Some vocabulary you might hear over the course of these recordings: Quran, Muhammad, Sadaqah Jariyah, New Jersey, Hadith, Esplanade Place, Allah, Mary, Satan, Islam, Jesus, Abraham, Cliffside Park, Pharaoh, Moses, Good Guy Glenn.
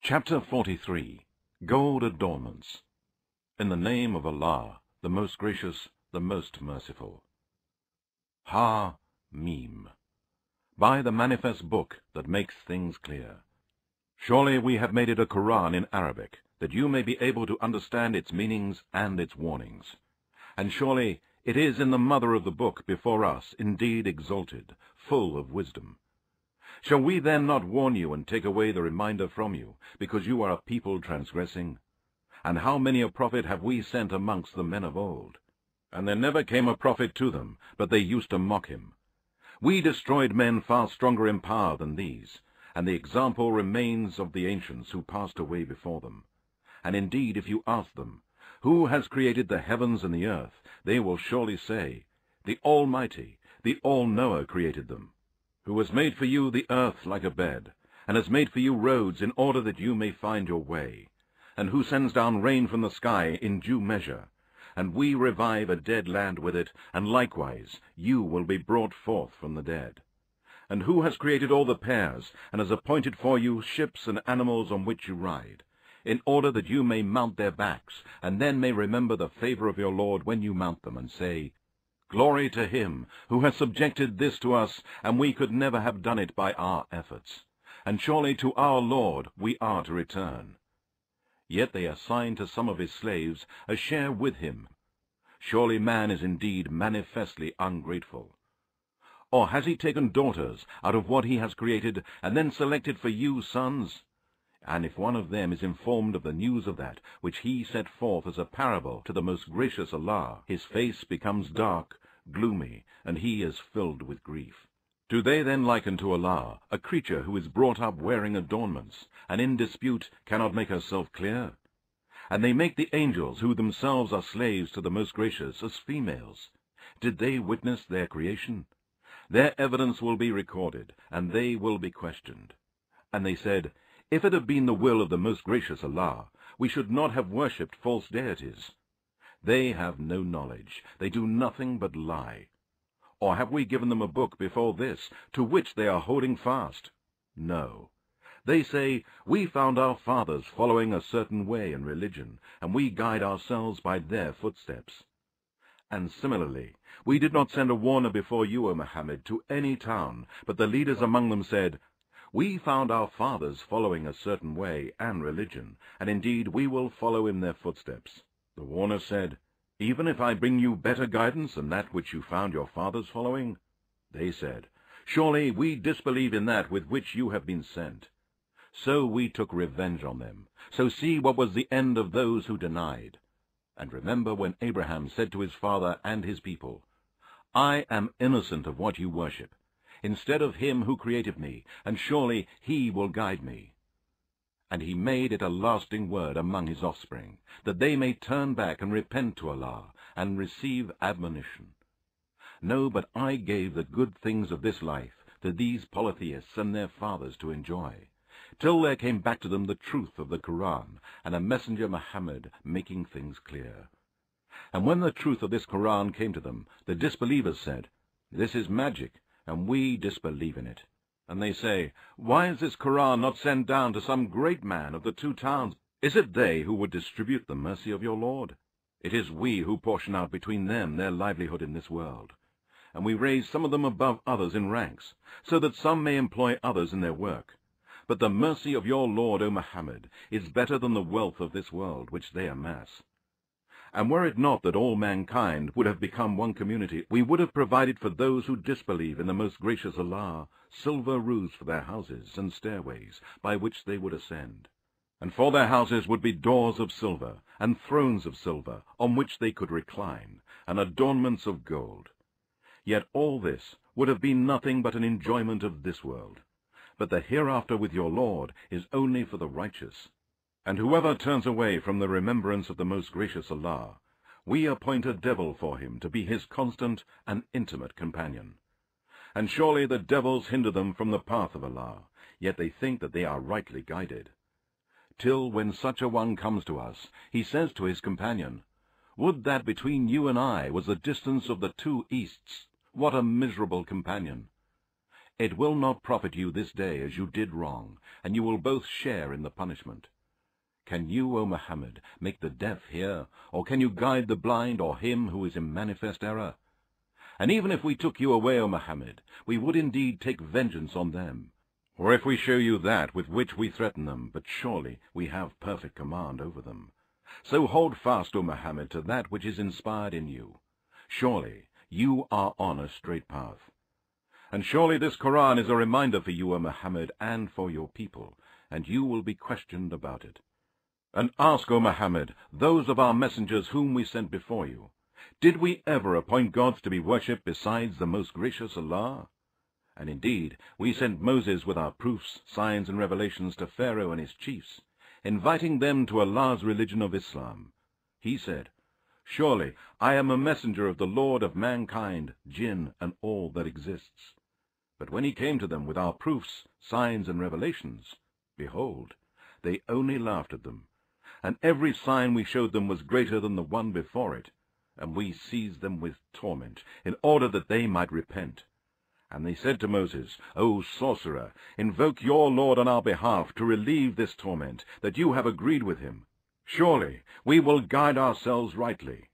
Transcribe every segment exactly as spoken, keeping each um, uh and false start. Chapter forty-three. Gold Adornments. In the name of Allah, the most gracious, the most merciful. Ha Mim. By the manifest book that makes things clear. Surely we have made it a Quran in Arabic, that you may be able to understand its meanings and its warnings. And surely it is in the mother of the book before us, indeed exalted, full of wisdom. Shall we then not warn you and take away the reminder from you, because you are a people transgressing? And how many a prophet have we sent amongst the men of old? And there never came a prophet to them, but they used to mock him. We destroyed men far stronger in power than these, and the example remains of the ancients who passed away before them. And indeed, if you ask them, Who has created the heavens and the earth? They will surely say, The Almighty, the All-Knower created them. Who has made for you the earth like a bed, and has made for you roads in order that you may find your way, and who sends down rain from the sky in due measure, and we revive a dead land with it, and likewise you will be brought forth from the dead. And who has created all the pairs, and has appointed for you ships and animals on which you ride, in order that you may mount their backs, and then may remember the favor of your Lord when you mount them, and say, Glory to him who has subjected this to us, and we could never have done it by our efforts. And surely to our Lord we are to return. Yet they assign to some of his slaves a share with him. Surely man is indeed manifestly ungrateful. Or has he taken daughters out of what he has created, and then selected for you sons? And if one of them is informed of the news of that which he set forth as a parable to the most gracious Allah, his face becomes dark, gloomy, and he is filled with grief. Do they then liken to Allah a creature who is brought up wearing adornments, and in dispute cannot make herself clear? And they make the angels, who themselves are slaves to the most gracious, as females. Did they witness their creation? Their evidence will be recorded, and they will be questioned. And they said, If it had been the will of the most gracious Allah, we should not have worshipped false deities. They have no knowledge, they do nothing but lie. Or have we given them a book before this, to which they are holding fast? No. They say, We found our fathers following a certain way in religion, and we guide ourselves by their footsteps. And similarly, we did not send a warner before you, O Muhammad, to any town, but the leaders among them said, We found our fathers following a certain way and religion, and indeed we will follow in their footsteps. The warner said, Even if I bring you better guidance than that which you found your fathers following? They said, Surely we disbelieve in that with which you have been sent. So we took revenge on them. So see what was the end of those who denied. And remember when Abraham said to his father and his people, I am innocent of what you worship, instead of him who created me, and surely he will guide me. And he made it a lasting word among his offspring, that they may turn back and repent to Allah, and receive admonition. No, but I gave the good things of this life to these polytheists and their fathers to enjoy, till there came back to them the truth of the Quran, and a messenger Muhammad making things clear. And when the truth of this Quran came to them, the disbelievers said, This is magic, and we disbelieve in it. And they say, Why is this Quran not sent down to some great man of the two towns? Is it they who would distribute the mercy of your Lord? It is we who portion out between them their livelihood in this world. And we raise some of them above others in ranks, so that some may employ others in their work. But the mercy of your Lord, O Muhammad, is better than the wealth of this world which they amass. And were it not that all mankind would have become one community, we would have provided for those who disbelieve in the most gracious Allah silver roofs for their houses and stairways by which they would ascend. And for their houses would be doors of silver and thrones of silver on which they could recline, and adornments of gold. Yet all this would have been nothing but an enjoyment of this world. But the hereafter with your Lord is only for the righteous. And whoever turns away from the remembrance of the most gracious Allah, we appoint a devil for him to be his constant and intimate companion. And surely the devils hinder them from the path of Allah, yet they think that they are rightly guided. Till when such a one comes to us, he says to his companion, Would that between you and I was the distance of the two easts! What a miserable companion! It will not profit you this day as you did wrong, and you will both share in the punishment. Can you, O Muhammad, make the deaf hear, or can you guide the blind or him who is in manifest error? And even if we took you away, O Muhammad, we would indeed take vengeance on them. Or if we show you that with which we threaten them, but surely we have perfect command over them. So hold fast, O Muhammad, to that which is inspired in you. Surely you are on a straight path. And surely this Quran is a reminder for you, O Muhammad, and for your people, and you will be questioned about it. And ask, O Muhammad, those of our messengers whom we sent before you, did we ever appoint gods to be worshipped besides the most gracious Allah? And indeed, we sent Moses with our proofs, signs, and revelations to Pharaoh and his chiefs, inviting them to Allah's religion of Islam. He said, Surely I am a messenger of the Lord of mankind, jinn, and all that exists. But when he came to them with our proofs, signs, and revelations, behold, they only laughed at them, and every sign we showed them was greater than the one before it, and we seized them with torment, in order that they might repent. And they said to Moses, O sorcerer, invoke your Lord on our behalf to relieve this torment, that you have agreed with him. Surely we will guide ourselves rightly.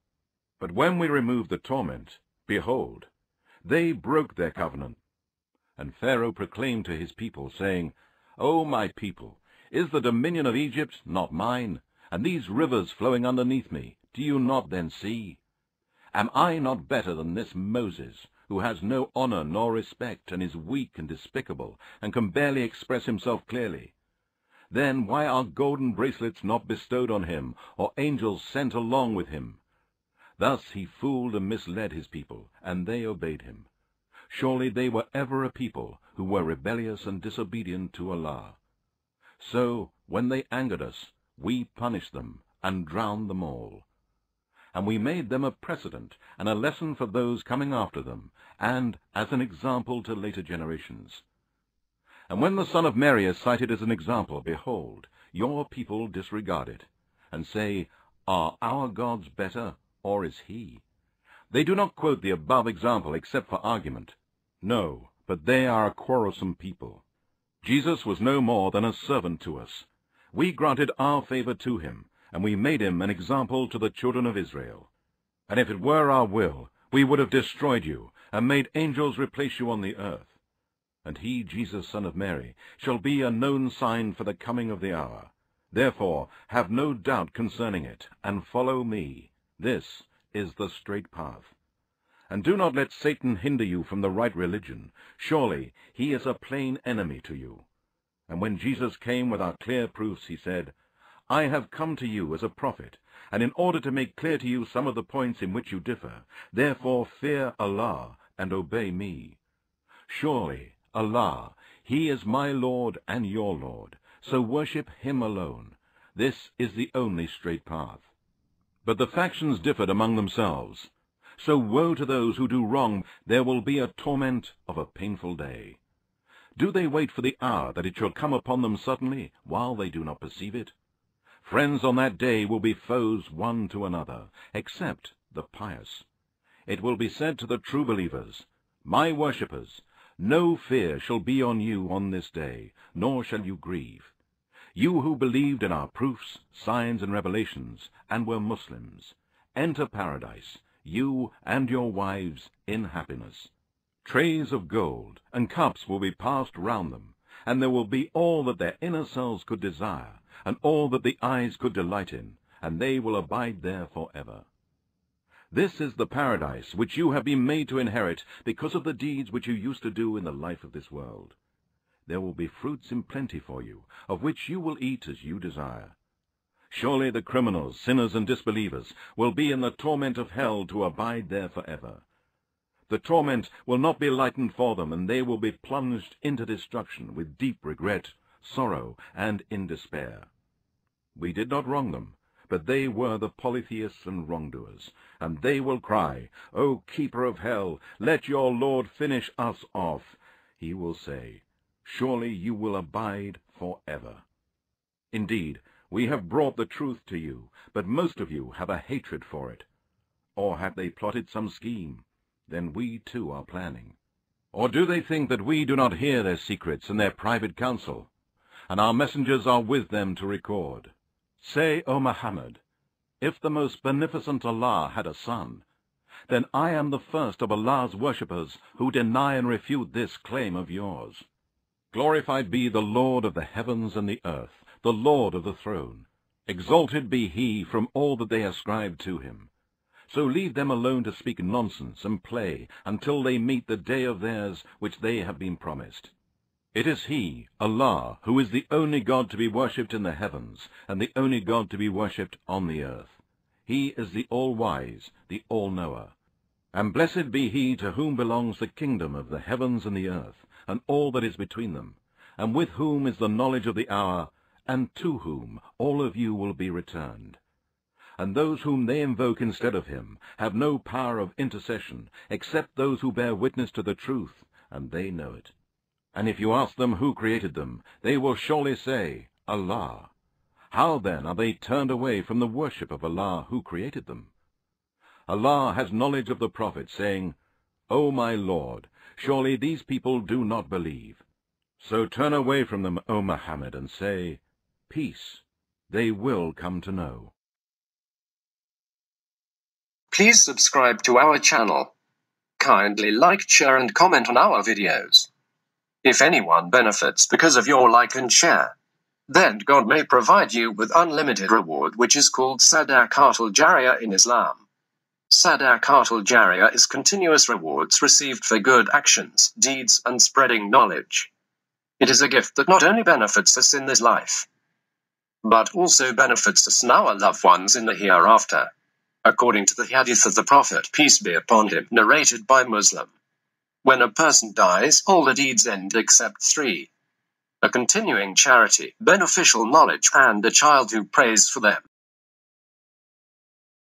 But when we removed the torment, behold, they broke their covenant. And Pharaoh proclaimed to his people, saying, O my people, is the dominion of Egypt not mine, and these rivers flowing underneath me? Do you not then see? Am I not better than this Moses, who has no honor nor respect, and is weak and despicable, and can barely express himself clearly? Then why are golden bracelets not bestowed on him, or angels sent along with him? Thus he fooled and misled his people, and they obeyed him. Surely they were ever a people who were rebellious and disobedient to Allah. So when they angered us, we punished them and drowned them all. And we made them a precedent and a lesson for those coming after them, and as an example to later generations. And when the son of Mary is cited as an example, behold, your people disregard it, and say, Are our gods better, or is he? They do not quote the above example except for argument. No, but they are a quarrelsome people. Jesus was no more than a servant to us. We granted our favor to him, and we made him an example to the children of Israel. And if it were our will, we would have destroyed you, and made angels replace you on the earth. And he, Jesus, son of Mary, shall be a known sign for the coming of the hour. Therefore have no doubt concerning it, and follow me. This is the straight path. And do not let Satan hinder you from the right religion. Surely he is a plain enemy to you. And when Jesus came with our clear proofs, he said, I have come to you as a prophet, and in order to make clear to you some of the points in which you differ, therefore fear Allah and obey me. Surely Allah, He is my Lord and your Lord, so worship Him alone. This is the only straight path. But the factions differed among themselves, so woe to those who do wrong, there will be a torment of a painful day. Do they wait for the hour that it shall come upon them suddenly, while they do not perceive it? Friends on that day will be foes one to another, except the pious. It will be said to the true believers, My worshippers, no fear shall be on you on this day, nor shall you grieve. You who believed in our proofs, signs, and revelations, and were Muslims, enter paradise, you and your wives in happiness. Trays of gold and cups will be passed round them, and there will be all that their inner selves could desire, and all that the eyes could delight in, and they will abide there for ever. This is the paradise which you have been made to inherit because of the deeds which you used to do in the life of this world. There will be fruits in plenty for you, of which you will eat as you desire. Surely the criminals, sinners, and disbelievers will be in the torment of hell to abide there for ever. The torment will not be lightened for them, and they will be plunged into destruction with deep regret, sorrow, and in despair. We did not wrong them, but they were the polytheists and wrongdoers, and they will cry, O keeper of hell, let your Lord finish us off. He will say, Surely you will abide for ever. Indeed, we have brought the truth to you, but most of you have a hatred for it. Or have they plotted some scheme? Then we too are planning. Or do they think that we do not hear their secrets and their private counsel, and our messengers are with them to record? Say, O Muhammad, if the most beneficent Allah had a son, then I am the first of Allah's worshippers who deny and refute this claim of yours. Glorified be the Lord of the heavens and the earth, the Lord of the throne. Exalted be He from all that they ascribe to Him. So leave them alone to speak nonsense and play until they meet the day of theirs which they have been promised. It is He, Allah, who is the only God to be worshipped in the heavens and the only God to be worshipped on the earth. He is the All-Wise, the All-Knower. And blessed be He to whom belongs the kingdom of the heavens and the earth, and all that is between them, and with whom is the knowledge of the hour, and to whom all of you will be returned. And those whom they invoke instead of Him have no power of intercession except those who bear witness to the truth, and they know it. And if you ask them who created them, they will surely say, Allah. How then are they turned away from the worship of Allah who created them? Allah has knowledge of the Prophet, saying, O my Lord, surely these people do not believe. So turn away from them, O Muhammad, and say, Peace, they will come to know. Please subscribe to our channel. Kindly like, share and comment on our videos. If anyone benefits because of your like and share, then God may provide you with unlimited reward, which is called Sadaqah Jariyah in Islam. Sadaqah Jariyah is continuous rewards received for good actions, deeds, and spreading knowledge. It is a gift that not only benefits us in this life, but also benefits us and our loved ones in the hereafter. According to the Hadith of the Prophet, peace be upon him, narrated by Muslim, when a person dies, all the deeds end except three: a continuing charity, beneficial knowledge, and a child who prays for them.